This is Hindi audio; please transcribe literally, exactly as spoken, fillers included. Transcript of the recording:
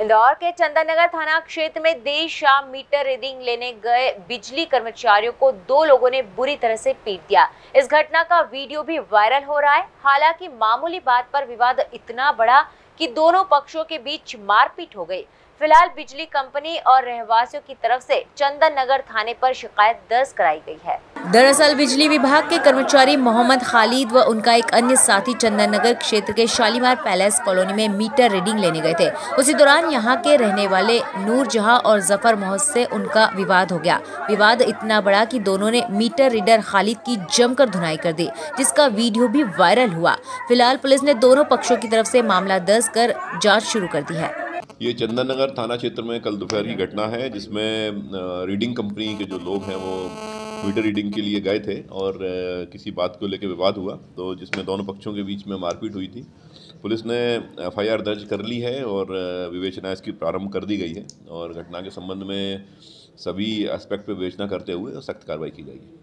इंदौर के चंदन नगर थाना क्षेत्र में देर शाम मीटर रीडिंग लेने गए बिजली कर्मचारियों को दो लोगों ने बुरी तरह से पीट दिया। इस घटना का वीडियो भी वायरल हो रहा है। हालांकि मामूली बात पर विवाद इतना बढ़ा कि दोनों पक्षों के बीच मारपीट हो गई। फिलहाल बिजली कंपनी और रहवासियों की तरफ से चंदन नगर थाने पर शिकायत दर्ज कराई गई है। दरअसल बिजली विभाग के कर्मचारी मोहम्मद खालिद व उनका एक अन्य साथी चंदन नगर क्षेत्र के शालीमार पैलेस कॉलोनी में मीटर रीडिंग लेने गए थे। उसी दौरान यहां के रहने वाले नूर शाह और जफर मोहम्मद से उनका विवाद हो गया। विवाद इतना बड़ा कि दोनों ने मीटर रीडर खालिद की जमकर धुनाई कर दी, जिसका वीडियो भी वायरल हुआ। फिलहाल पुलिस ने दोनों पक्षों की तरफ से मामला दर्ज कर जाँच शुरू कर दी है। ये चंदन नगर थाना क्षेत्र में कल दोपहर की घटना है, जिसमें रीडिंग कंपनी के जो लोग हैं वो मीटर रीडिंग के लिए गए थे और किसी बात को लेकर विवाद हुआ, तो जिसमें दोनों पक्षों के बीच में मारपीट हुई थी। पुलिस ने एफ आई आर दर्ज कर ली है और विवेचना इसकी प्रारंभ कर दी गई है और घटना के संबंध में सभी एस्पेक्ट पर विवेचना करते हुए सख्त कार्रवाई की जाएगी।